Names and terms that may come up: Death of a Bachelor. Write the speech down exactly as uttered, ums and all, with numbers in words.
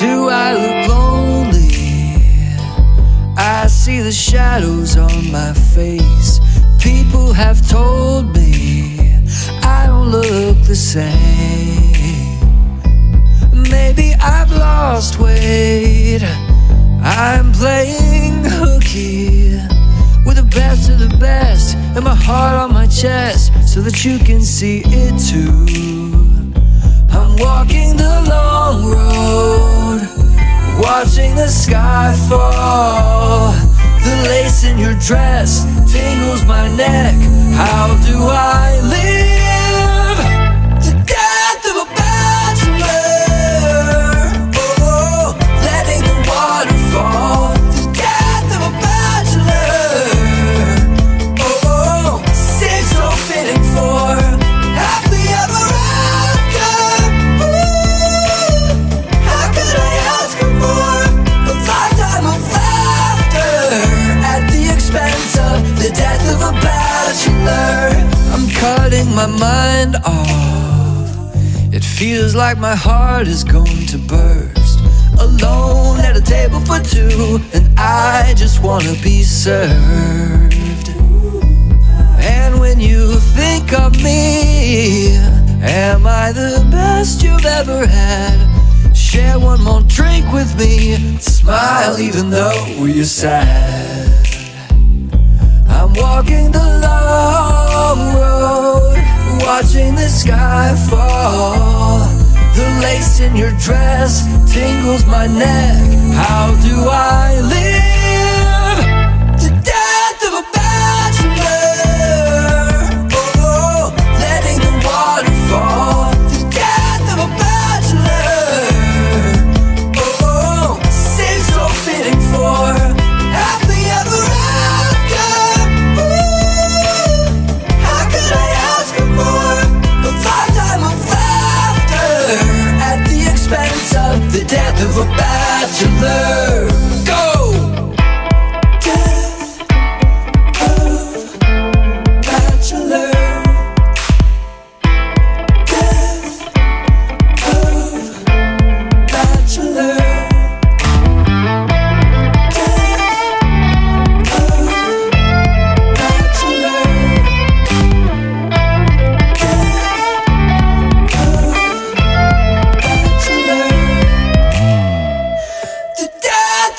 Do I look lonely? I see the shadows on my face. People have told me I don't look the same. Maybe I've lost weight. I'm playing hooky with the best of the best, and my heart on my chest, so that you can see it too. I'm walking the long road, watching the sky fall. The lace in your dress tingles my neck. How do I live? The death of a bachelor. Oh, letting the water fall. The death of a bachelor. Oh, seems so fitting for happy ever after. Ooh, how could I ask for more? A lifetime of laughter at the expense of the death of a bachelor. I'm cutting my mind off. It feels like my heart is going to burst. Alone at a table for two, and I just wanna be served. And when you think of me, am I the best you've ever had? Share one more drink with me. Smile even though you're sad. I'm walking the long road, watching the sky fall. The lace in your dress tingles my neck. How do I live? The death of a bachelor. Oh, letting the water fall. The death of a bachelor. Oh, seems so fitting for happy ever after. The death of a bachelor.